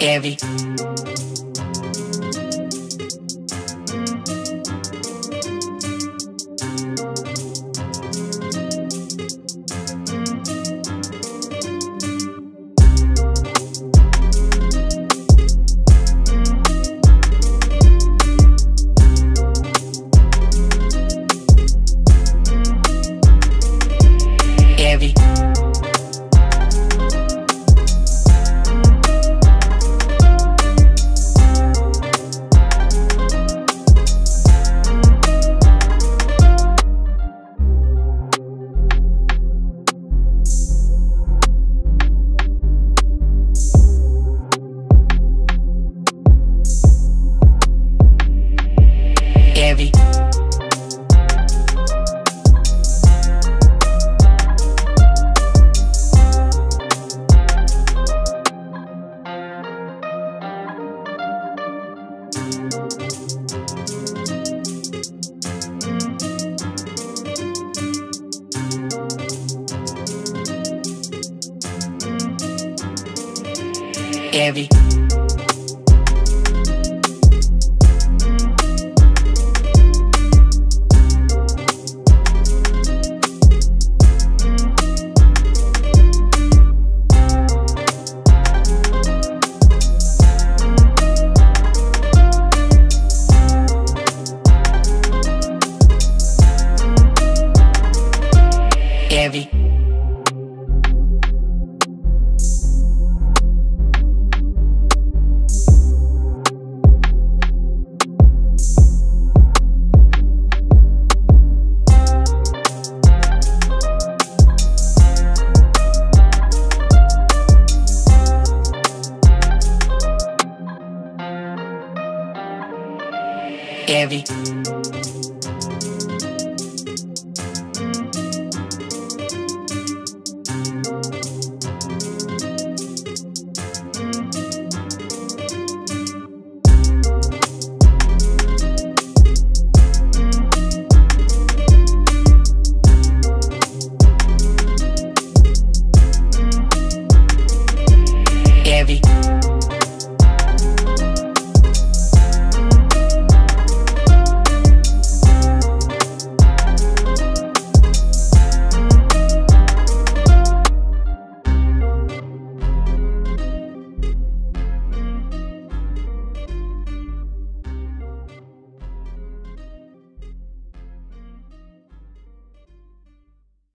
every. Every. Every. Every.